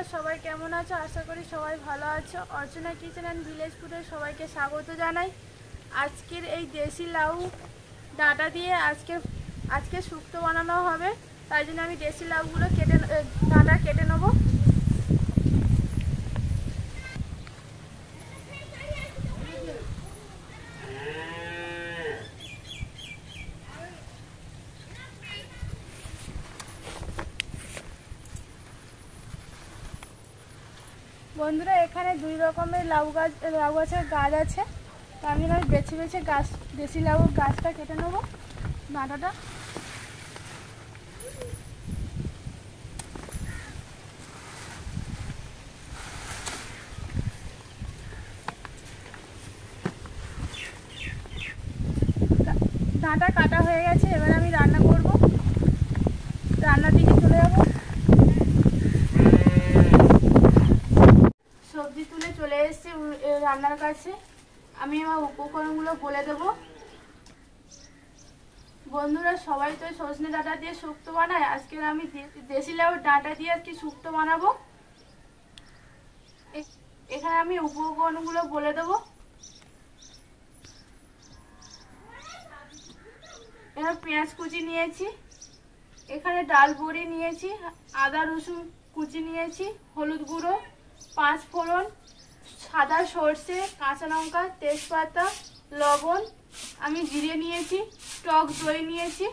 বন্ধুরা সবাই কেমন আছো? আশা করি সবাই ভালো আছো। অর্চনা কিচেন অ্যান্ড ভিলেজ ফুডে সবাইকে স্বাগত জানাই। আজকের এই দেশি লাউ ডাঁটা দিয়ে আজকে শুক্তো বানানো হবে, তাই জন্য আমি দেশি লাউগুলো ডাঁটা কেটে নেব। বন্ধুরা এখানে দুই রকমের লাউ গাছের গাছ আছে, তো আমি বেছে গাছ দেশি লাউ গাছটা কেটে নেব ডাঁটাটা। ডাঁটা কাটা হয়ে গেছে, এবার আমি রান্না করব। রান্নার দিকে চলে যাব। সবজি তুলে চলে এসেছি রান্নার কাছে। আমি আমার উপকরণগুলো বলে দেব। বন্ধুরা সবাই তো সজনে ডাঁটা দিয়ে শুক্তো বানায়, আজকে আমি দেশি লাউ ডাঁটা দিয়ে আর কি শুক্তো বানাবো। এখানে আমি উপকরণগুলো বলে দেব। এখানে পেঁয়াজ কুচি নিয়েছি, এখানে ডাল বড়ি নিয়েছি, আদা রসুন কুচি নিয়েছি, হলুদ গুঁড়ো, পাঁচ ফোড়ন, সাদা সর্ষে, কাঁচা লঙ্কা, তেজপাতা, লবণ, আমি জিরে নিয়েছি, টক দই নিয়েছি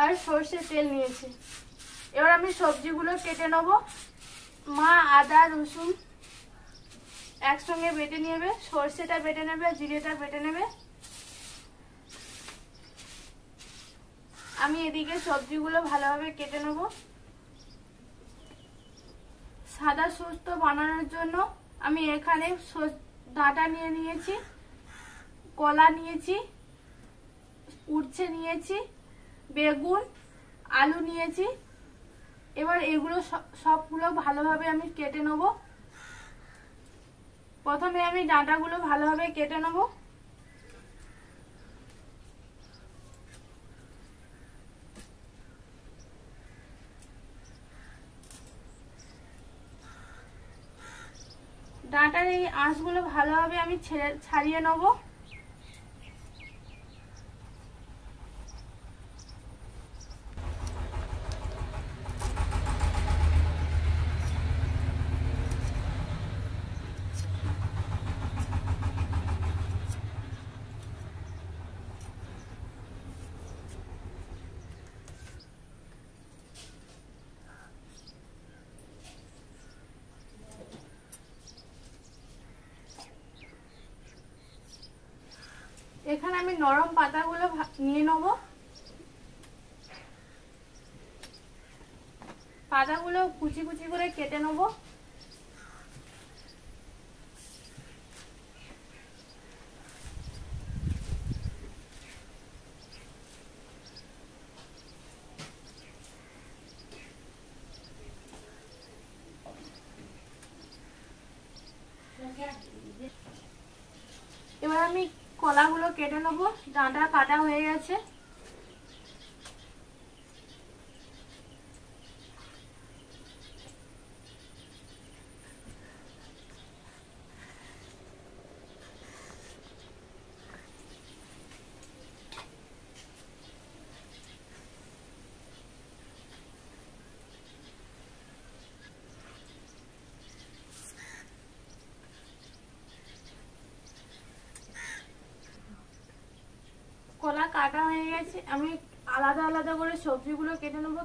আর সর্ষের তেল নিয়েছি। এবার আমি সবজিগুলো কেটে নেব। মা আদা রসুন একসঙ্গে বেটে নেবে, সর্ষেটা বেটে নেবে, জিরেটা বেটে নেবে। আমি এদিকে সবজিগুলো ভালোভাবে কেটে নেব। সাদা শুক্তো বানানোর জন্য আমি এখানে ডাঁটা নিয়ে নিয়েছি, কলা নিয়েছি, উচ্ছে নিয়েছি, বেগুন, আলু নিয়েছি। এবার এগুলো সবগুলো ভালোভাবে আমি কেটে নেব। প্রথমে আমি ডাঁটাগুলো ভালোভাবে কেটে নেব। ডাঁটার এই আঁশগুলো ভালোভাবে আমি ছাড়িয়ে নেব। এখানে আমি নরম পাতাগুলো নিয়ে নেব। পাতাগুলো কুচি কুচি করে কেটে নেব। এবার আমি কলাগুলো কেটে নেব। ডাঁটা কাটা হয়ে গেছে। কলা কাটা হয়ে গেছে। আমি আলাদা আলাদা করে সবজিগুলো কেটে নেব।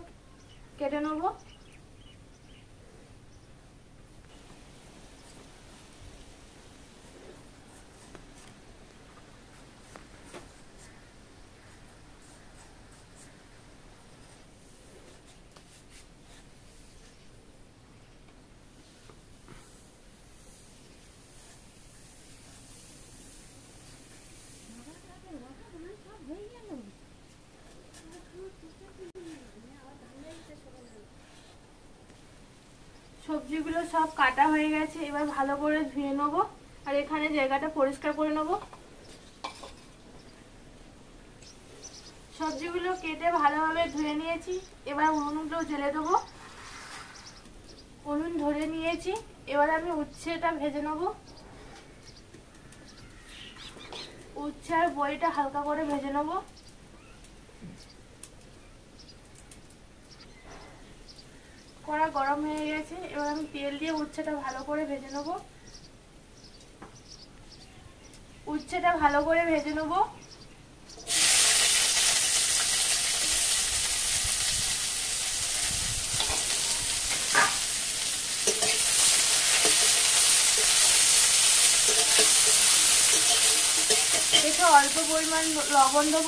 সবজিগুলো সব কাটা হয়ে গেছে, এবার ভালো করে ধুয়ে নেব আর এখানে জায়গাটা পরিষ্কার করে নেব। সবজিগুলো কেটে ভালোভাবে ধুয়ে নিয়েছি, এবার উনুনগুলো জ্বেলে দেবো। उनुन धरे निएछि एबार आमि उच्छेटा भेजे नेब। उच्छे आर बड़िटा हालका करे भेजे नेब। कड़ा गरम हये गेछे एबार आमि तेल दिये उच्छेटा भालो करे भेजे नेब। उच्छेटा भालो करे भेजे नेब। देखो अल्प परिमाण लवण देव।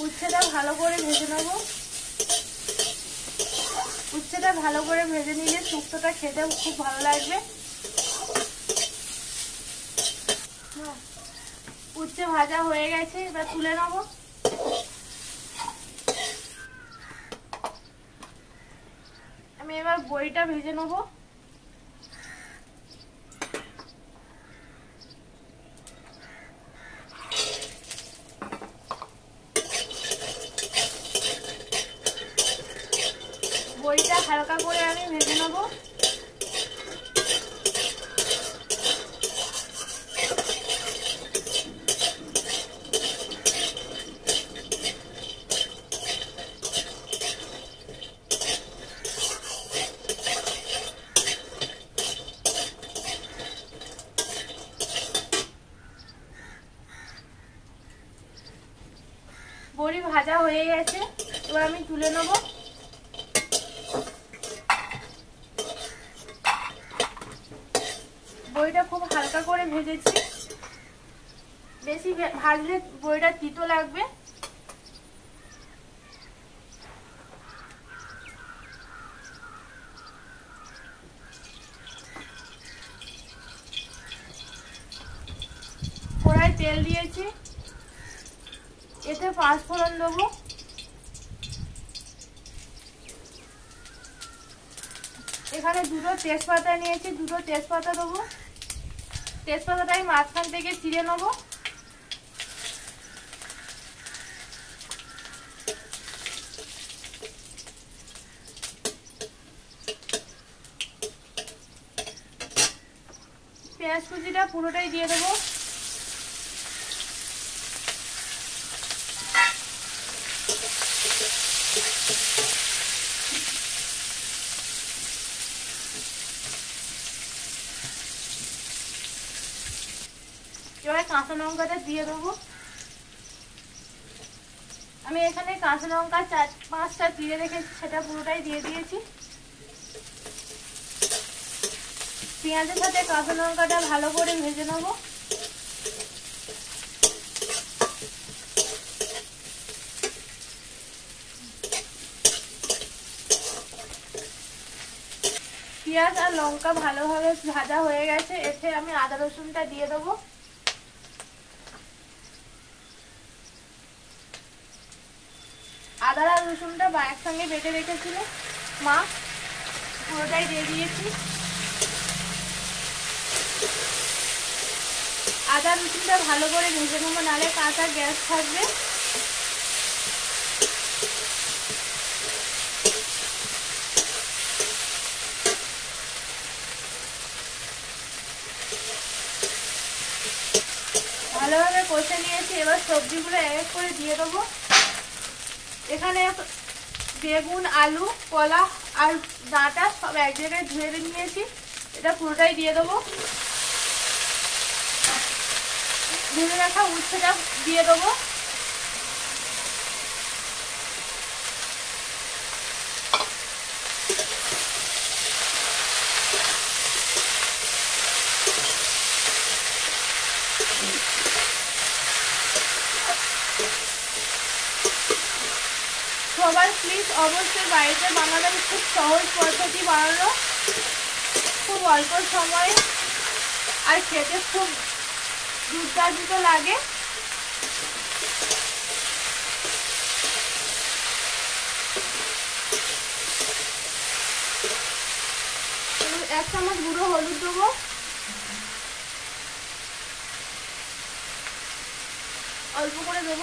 उच्छेटा भालो करे भेजे नेब। उच्छेटा भालो करे भेजे निले शुक्तोटा खेते खूब भालो लागबे। उच्छे भाजा होये गेछे एबार तुले नेब। आमि एबार बड़िटा भेजे नेब। बड़िटा हालका करे आमि भेजे नेब। बड़ी भाजा होये गेछे एबार आमि तुले नेब। बड़िटा खूब हालका करे भेजेछि, बेशी भाजले बड़िटा तितो लागबे। कड़ाई तेल दिएछि, एते पाँच फोड़न देव, एखाने दुटो तेजपाता निएछि, दुटो तेजपाता देव। तेजपाताटा आमि माछखान थेके छिड़े नेब। पेंयाज कुचिटा पुरोटाई दिए देब। काँचा लंकाटा दिए देव। आमि एखाने काँचा लंका 4-5टा चिड़े रेखेछि, सेटा पुरोटाई दिए दिएछि। पेंयाजेर साथे काँचा लंकाटा भालो करे भेजे नेब। पेंयाज आर लंका भालोभाबे भाजा हये गेछे, एते आमि आदा रसुनटा दिए देब। आदा और रसुनटा एक संगे बेटे रेखेछिल मा, पुरोटाई दिए दिएछि। आदा रसुनटा भालो करे भेजे नेब, नाले काँचा ग्यास थाकबे। भालोभाबे कষে নিয়েছি, एबार सब्जीगुलो एक एक करे दिए देब। एखाने बेगुन आलू कला और डाँटा सब एक जगह धुए निएछि, एटा पुरोटाई दिए देब। धुए रखा उच्छेटा दिए देब। সবাই প্লিজ অবশ্যই বাড়িতে বানানো খুব সহজ পদ্ধতি, বানানো খুব অল্প সময়ে আর খেতে খুব দুর্দান্ত লাগে। एक चामच गुड़ो हलुद देव अल्प करे देव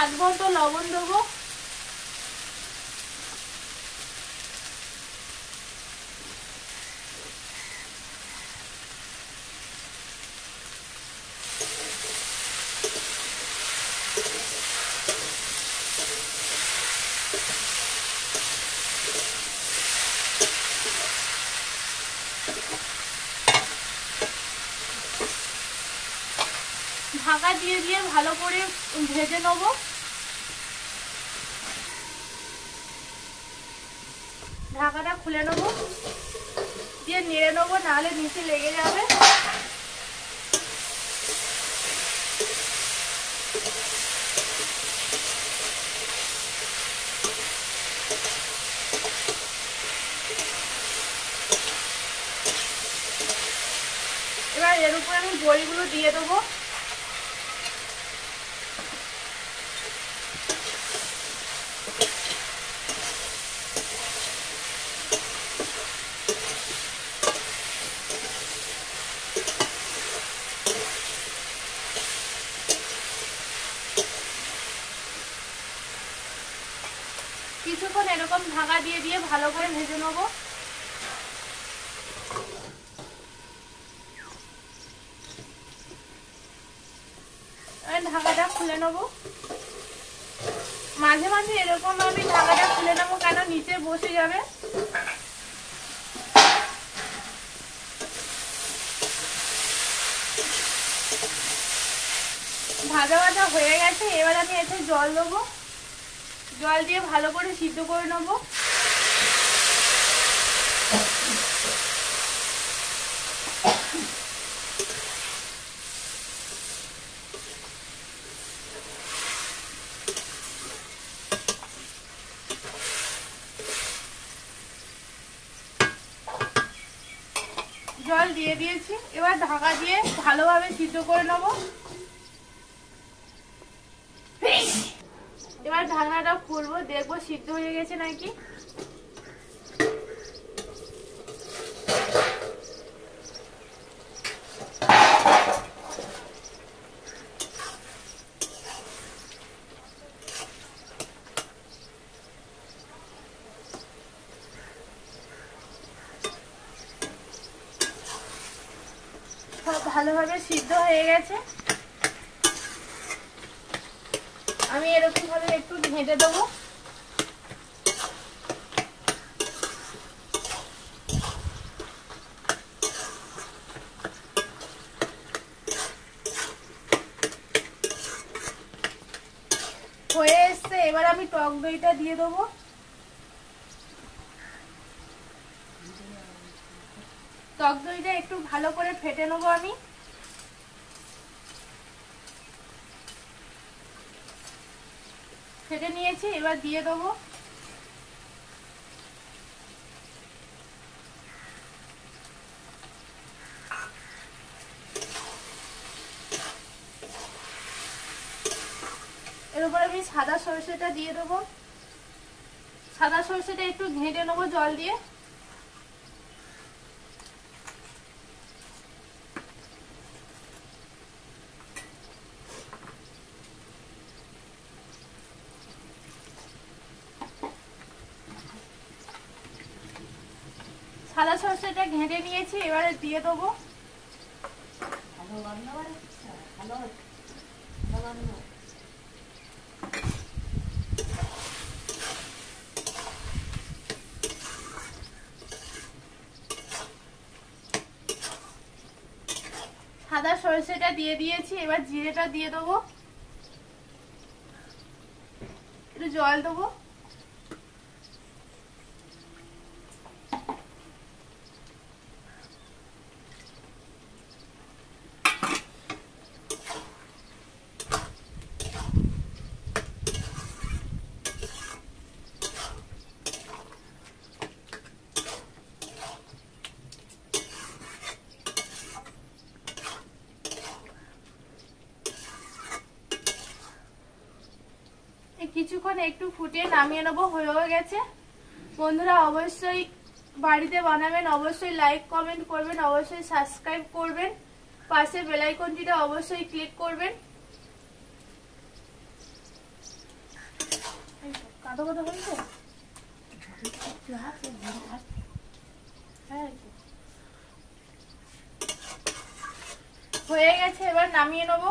हाथ घंटा लवण देव ढाका दिए दिए भालो करे भेजे नेब। ढाकाटा खुले नेब दिए नेड़े नेब नाहले नीचे लेगे जाबे। এবার এর উপরে আমি বড়িগুলো দিয়ে দেব। কিছুক্ষণ এরকম ঢাকা দিয়ে দিয়ে ভালো করে ভেজে নেব। ঢাকাটা খুলে নেব। মাঝে মাঝে এরকম আমি ঢাকাটা খুলে নেব, কারণ নিচে বসে যাবে। ভাজা ভাজা হয়ে গেছে। এবার আমি এতে জল দেব। জল দিয়ে ভালো করে সিদ্ধ করে নেব। जल दिए दिए ढाका दिए ভালোভাবে সিদ্ধ করে নেব। এবার ঢাকনাটা খুলবো, দেখবো সিদ্ধ হয়ে গেছে নাকি। ভালোভাবে সিদ্ধ হয়ে গেছে। আমি এরকম ভাবে একটু ঢেকে দেব। হয়ে এসছে। এবার আমি টক দইটা দিয়ে দেবো। টক দইটা একটু ভালো করে ফেটে নেব। আমি ফেটে নিয়েছি, এবার দিয়ে দেবো। এর উপরে আমি সাদা সরষেটা দিয়ে দেবো। সাদা সরষেটা একটু ঘেঁটে নেবো জল দিয়ে। সাদা সরষেটা ঘেঁটে নিয়েছি, এবারে দিয়ে দেবো। সাদা সরষেটা দিয়ে দিয়েছি, এবার জিরেটা দিয়ে দেবো। একটু জল দেবো। একটু ফুটিয়ে নামিয়ে নেব। হয়ে গেছে বন্ধুরা, অবশ্যই বাড়িতে বানাবেন, অবশ্যই লাইক কমেন্ট করবেন, অবশ্যই সাবস্ক্রাইব করবেন, পাশে বেল আইকনটিটা অবশ্যই ক্লিক করবেন। কাদা কাদা হইছে হয়ে গেছে, এবার নামিয়ে নেব।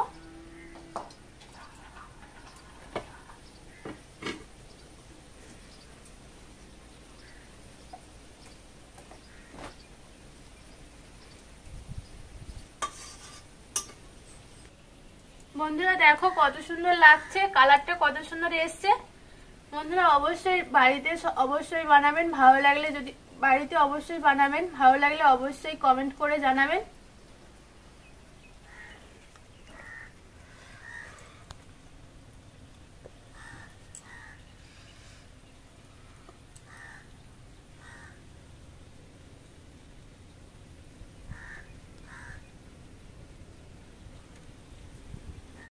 বন্ধুরা দেখো কত সুন্দর লাগছে, কালারটা কত সুন্দর এসছে। বন্ধুরা অবশ্যই বাড়িতে অবশ্যই বানাবেন, ভালো লাগলে যদি বাড়িতে অবশ্যই বানাবেন, ভালো লাগলে অবশ্যই কমেন্ট করে জানাবেন।